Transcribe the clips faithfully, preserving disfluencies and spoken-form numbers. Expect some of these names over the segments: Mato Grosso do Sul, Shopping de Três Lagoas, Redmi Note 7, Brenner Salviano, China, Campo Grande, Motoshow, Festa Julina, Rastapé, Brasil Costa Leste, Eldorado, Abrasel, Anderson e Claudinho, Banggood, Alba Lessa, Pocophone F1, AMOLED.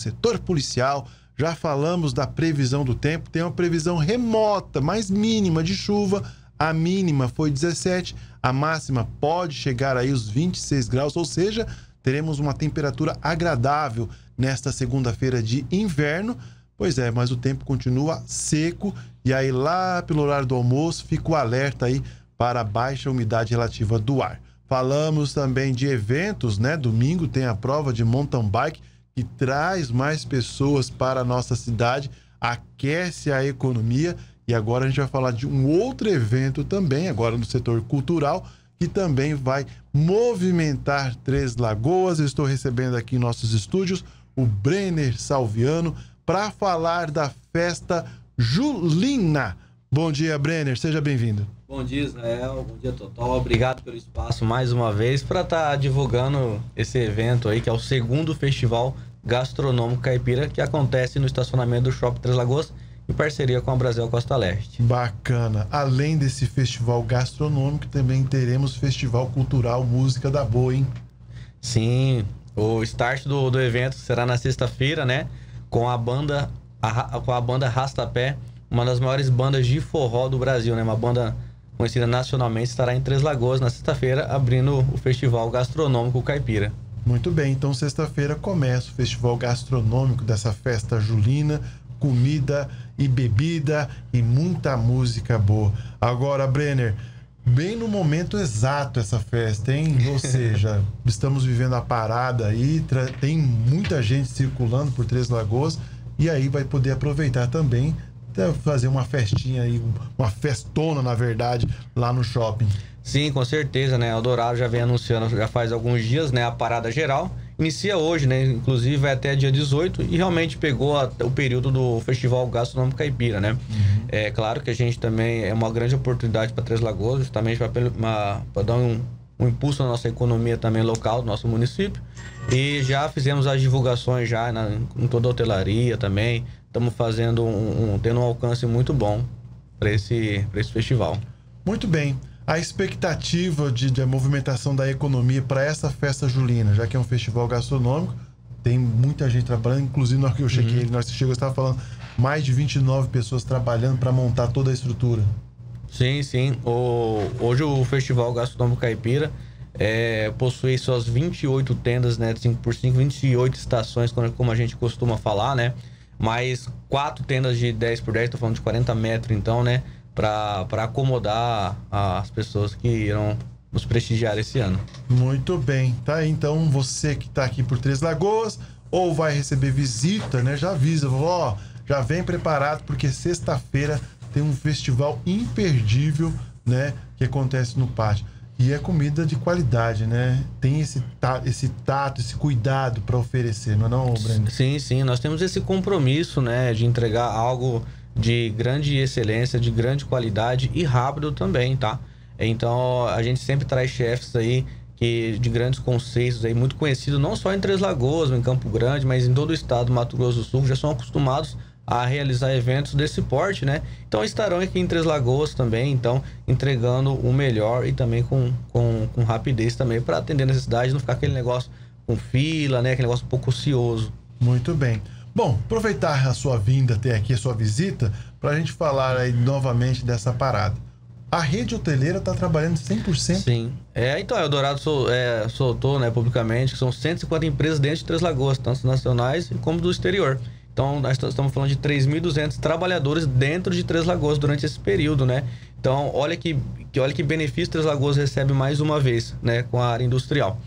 setor policial, já falamos da previsão do tempo, tem uma previsão remota, mas mínima de chuva, a mínima foi dezessete, a máxima pode chegar aí os vinte e seis graus, ou seja, teremos uma temperatura agradável nesta segunda-feira de inverno. Pois é, mas o tempo continua seco e aí lá pelo horário do almoço fica o alerta aí para a baixa umidade relativa do ar. Falamos também de eventos, né? Domingo tem a prova de mountain bike que traz mais pessoas para a nossa cidade, aquece a economia e agora a gente vai falar de um outro evento também, agora no setor cultural, que também vai movimentar Três Lagoas. Eu estou recebendo aqui em nossos estúdios o Brenner Salviano para falar da Festa Julina. Bom dia, Brenner, seja bem-vindo. Bom dia, Israel, bom dia, Total, obrigado pelo espaço mais uma vez para estar tá divulgando esse evento aí, que é o segundo festival gastronômico caipira, que acontece no estacionamento do Shopping Três Lagoas, em parceria com a Brasil Costa Leste. Bacana. Além desse festival gastronômico, também teremos festival cultural Música da Boa, hein? Sim, o start do, do evento será na sexta-feira, né? Com a banda a, com a banda Rastapé, uma das maiores bandas de forró do Brasil, né? Uma banda conhecida nacionalmente, estará em Três Lagoas na sexta-feira, abrindo o Festival Gastronômico Caipira. Muito bem, então sexta-feira começa o Festival Gastronômico dessa Festa Julina, comida e bebida e muita música boa. Agora, Brenner, bem no momento exato essa festa, hein? Ou seja, estamos vivendo a parada aí, tem muita gente circulando por Três Lagoas e aí vai poder aproveitar também, fazer uma festinha aí, uma festona, na verdade, lá no shopping. Sim, com certeza, né? Eldorado já vem anunciando, já faz alguns dias, né? A parada geral inicia hoje, né? Inclusive vai até dia dezoito e realmente pegou a, o período do Festival Gastronômico Caipira, né? Uhum. É claro que a gente também é uma grande oportunidade para Três Lagoas, justamente para dar um, um impulso na nossa economia também local, do nosso município. E já fizemos as divulgações já na, em toda a hotelaria também. Estamos fazendo um, um, tendo um alcance muito bom para esse, para esse festival. Muito bem. A expectativa de, de movimentação da economia para essa Festa Julina, já que é um festival gastronômico, tem muita gente trabalhando, inclusive na hora que eu cheguei, uhum. nós chegamos, eu estava falando, mais de vinte e nove pessoas trabalhando para montar toda a estrutura. Sim, sim. O, hoje o Festival Gastronômico Caipira é, possui suas vinte e oito tendas, né, cinco por cinco, vinte e oito estações, como a gente costuma falar, né? Mais quatro tendas de dez por dez, estou falando de quarenta metros, então, né? Para acomodar as pessoas que irão nos prestigiar esse ano. Muito bem, tá aí, então você que tá aqui por Três Lagoas ou vai receber visita, né? Já avisa, ó, já vem preparado porque sexta-feira tem um festival imperdível, né? Que acontece no pátio e é comida de qualidade, né? Tem esse tato, esse tato, esse cuidado para oferecer, não é não, Breno? Sim, sim, nós temos esse compromisso, né? De entregar algo de grande excelência, de grande qualidade e rápido também, tá? Então, a gente sempre traz chefes aí que, de grandes conceitos aí, muito conhecidos, não só em Três Lagoas, em Campo Grande, mas em todo o estado do Mato Grosso do Sul, já são acostumados a realizar eventos desse porte, né? Então, estarão aqui em Três Lagoas também, então, entregando o melhor e também com, com, com rapidez também, para atender a necessidade, não ficar aquele negócio com fila, né? Aquele negócio um pouco ocioso. Muito bem. Bom, aproveitar a sua vinda até aqui, a sua visita, para a gente falar aí novamente dessa parada. A rede hoteleira está trabalhando cem por cento? Sim. É, então, o Eldorado sol, é, soltou, né, publicamente que são cento e cinquenta empresas dentro de Três Lagoas, tanto nacionais como do exterior. Então, nós estamos falando de três mil e duzentos trabalhadores dentro de Três Lagoas durante esse período, né? Então, olha que, que, olha que benefício Três Lagoas recebe mais uma vez, né, com a área industrial.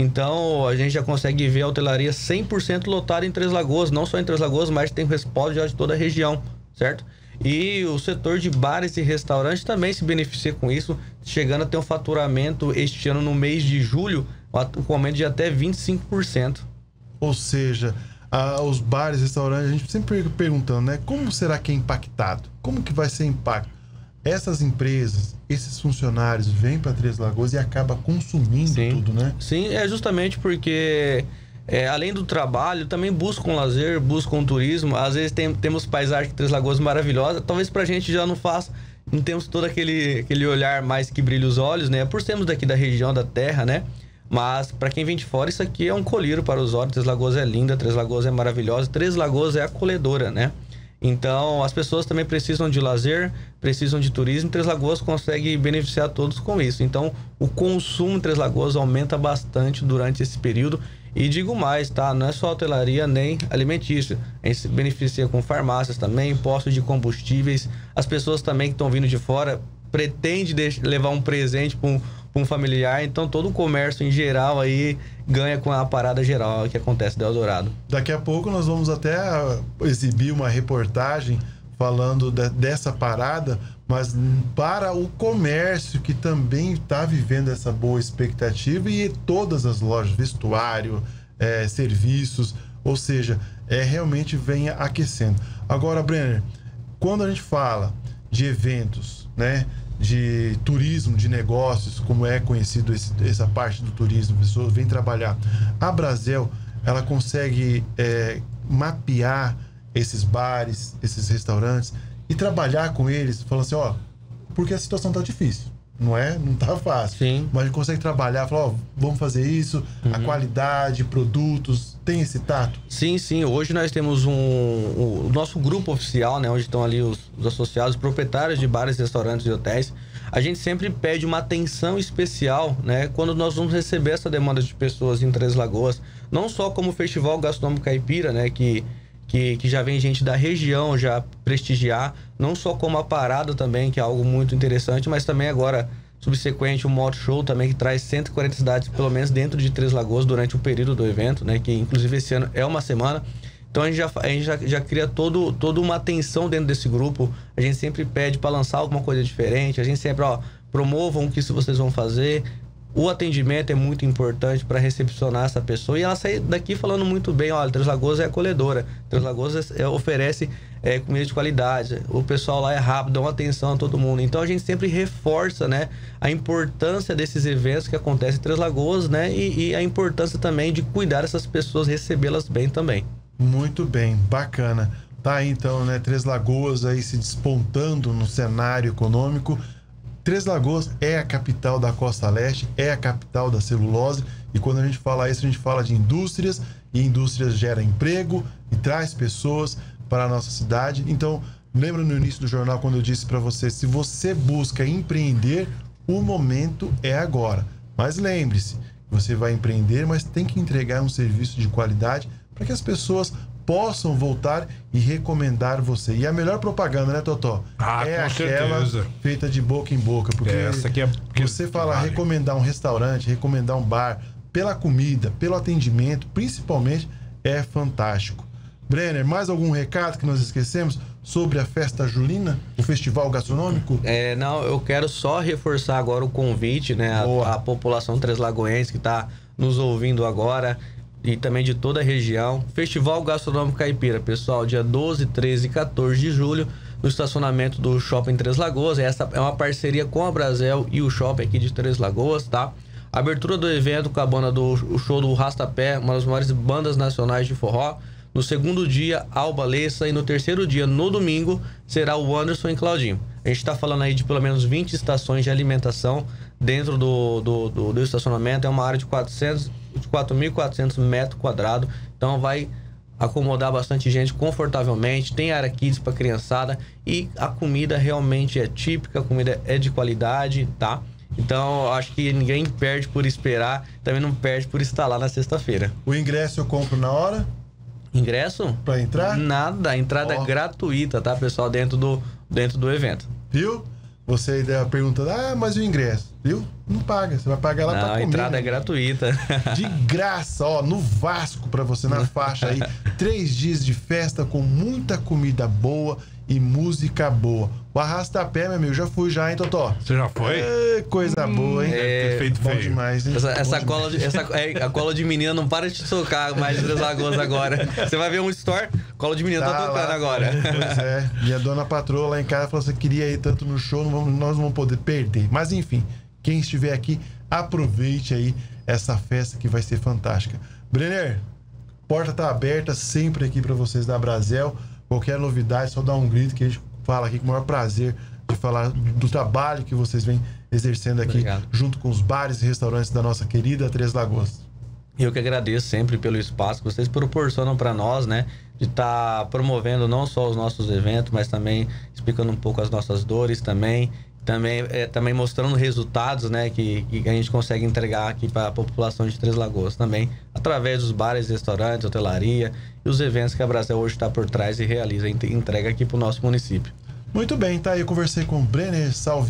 Então, a gente já consegue ver a hotelaria cem por cento lotada em Três Lagoas, não só em Três Lagoas, mas tem respaldo já de toda a região, certo? E o setor de bares e restaurantes também se beneficia com isso, chegando a ter um faturamento este ano no mês de julho, com um aumento de até vinte e cinco por cento. Ou seja, a, os bares e restaurantes, a gente sempre perguntando, né? Como será que é impactado? Como que vai ser impacto? Essas empresas, esses funcionários vêm para Três Lagoas e acaba consumindo Sim. tudo, né? Sim, é justamente porque, é, além do trabalho, também buscam lazer, buscam turismo. Às vezes tem, temos paisagem de Três Lagoas maravilhosa. Talvez pra gente já não faça, não temos todo aquele, aquele olhar mais que brilha os olhos, né? Por sermos daqui da região, da terra, né? Mas, para quem vem de fora, isso aqui é um colírio para os olhos. Três Lagoas é linda, Três Lagoas é maravilhosa, Três Lagoas é acolhedora, né? Então, as pessoas também precisam de lazer, precisam de turismo. Três Lagoas consegue beneficiar todos com isso. Então, o consumo em Três Lagoas aumenta bastante durante esse período. E digo mais, tá? Não é só hotelaria nem alimentícia. A gente se beneficia com farmácias também, postos de combustíveis. As pessoas também que estão vindo de fora pretendem levar um presente para um, um familiar. Então, todo o comércio em geral aí ganha com a parada geral que acontece do Eldorado. Daqui a pouco nós vamos até exibir uma reportagem falando de, dessa parada, mas para o comércio, que também está vivendo essa boa expectativa, e todas as lojas, vestuário, é, serviços, ou seja, é, realmente vem aquecendo. Agora, Brenner, quando a gente fala de eventos, né, de turismo, de negócios, como é conhecido esse, essa parte do turismo, a pessoa vem trabalhar. A Abrasel, ela consegue é, mapear esses bares, esses restaurantes e trabalhar com eles, falando assim, ó, porque a situação tá difícil, não é? Não tá fácil. Sim. Mas a gente consegue trabalhar, falar, ó, vamos fazer isso, uhum. A qualidade, produtos, tem esse tato? Sim, sim. Hoje nós temos um, um, o nosso grupo oficial, né, onde estão ali os, os associados, proprietários de bares, restaurantes e hotéis. A gente sempre pede uma atenção especial, né, quando nós vamos receber essa demanda de pessoas em Três Lagoas, não só como o Festival Gastronômico Caipira, né, que Que, que já vem gente da região já prestigiar, não só como a parada também, que é algo muito interessante, mas também agora, subsequente, o Motoshow também, que traz cento e quarenta cidades, pelo menos dentro de Três Lagoas, durante o período do evento, né? Que inclusive esse ano é uma semana. Então a gente já, a gente já, já cria todo, toda uma atenção dentro desse grupo. A gente sempre pede para lançar alguma coisa diferente, a gente sempre, ó, promovam o que vocês vão fazer. O atendimento é muito importante para recepcionar essa pessoa e ela sair daqui falando muito bem, olha, Três Lagoas é acolhedora, Três Lagoas é, oferece é, comida de qualidade, o pessoal lá é rápido, dá uma atenção a todo mundo. Então a gente sempre reforça, né, a importância desses eventos que acontecem em Três Lagoas, né, e, e a importância também de cuidar dessas pessoas, recebê-las bem também. Muito bem, bacana. Tá aí então, né, Três Lagoas aí se despontando no cenário econômico. Três Lagoas é a capital da Costa Leste, é a capital da celulose, e quando a gente fala isso, a gente fala de indústrias, e indústrias gera emprego e traz pessoas para a nossa cidade. Então, lembra no início do jornal quando eu disse para você, se você busca empreender, o momento é agora. Mas lembre-se, você vai empreender, mas tem que entregar um serviço de qualidade para que as pessoas possam voltar e recomendar você. E a melhor propaganda, né, Totó? Ah, é aquela certeza. Feita de boca em boca. Porque essa aqui é... você fala, vale. Recomendar um restaurante, recomendar um bar, pela comida, pelo atendimento, principalmente, é fantástico. Brenner, mais algum recado que nós esquecemos sobre a Festa Julina, o festival gastronômico? É, não, eu quero só reforçar agora o convite, né, a, a população treslagoense que está nos ouvindo agora, e também de toda a região. Festival Gastronômico Caipira, pessoal, dia doze, treze e quatorze de julho, no estacionamento do Shopping Três Lagoas. Essa é uma parceria com a Abrasel e o Shopping aqui de Três Lagoas, tá? Abertura do evento com a banda do o show do Rastapé, uma das maiores bandas nacionais de forró. No segundo dia, Alba Lessa, e no terceiro dia, no domingo, será o Anderson e Claudinho. A gente tá falando aí de pelo menos vinte estações de alimentação dentro do, do, do, do estacionamento. É uma área de quatrocentos de quatro mil e quatrocentos metros quadrados, então vai acomodar bastante gente confortavelmente. Tem área kids para criançada e a comida realmente é típica, a comida é de qualidade, tá? Então acho que ninguém perde por esperar, também não perde por estar lá na sexta-feira. O ingresso eu compro na hora? Ingresso? Para entrar? Nada, a entrada é gratuita, tá, pessoal, dentro do, dentro do evento. Viu? Você aí perguntando, ah, mas o ingresso, viu? Não paga, você vai pagar lá para comer. A entrada, né? É gratuita. De graça, ó, no Vasco para você, na faixa aí. Três dias de festa com muita comida boa e música boa. O Arrastapé, meu amigo, já fui já, hein, Totó? Você já foi? É, coisa hum, boa, hein? É... Perfeito, bom feio. Demais, hein? Essa, essa, bom cola demais. De, essa é, a cola de menina não para de tocar mais de Três Lagoas agora. Você vai ver um store, cola de menina tá, tá tocando lá, agora. Pois é. Minha dona patroa lá em casa falou assim, queria ir tanto no show, não vamos, nós não vamos poder perder. Mas enfim, quem estiver aqui, aproveite aí essa festa que vai ser fantástica. Brenner, porta tá aberta sempre aqui para vocês da Abrasel. Qualquer novidade, só dá um grito que a gente fala aqui com o maior prazer de falar do trabalho que vocês vêm exercendo aqui, obrigado, junto com os bares e restaurantes da nossa querida Três Lagoas. Eu que agradeço sempre pelo espaço que vocês proporcionam para nós, né? De estar tá promovendo não só os nossos eventos, mas também explicando um pouco as nossas dores também. Também, é, também mostrando resultados, né, que, que a gente consegue entregar aqui para a população de Três Lagoas também, através dos bares, restaurantes, hotelaria e os eventos que a Abrasel hoje está por trás e realiza, entrega aqui para o nosso município. Muito bem, tá? Eu conversei com o Brenner Salviano.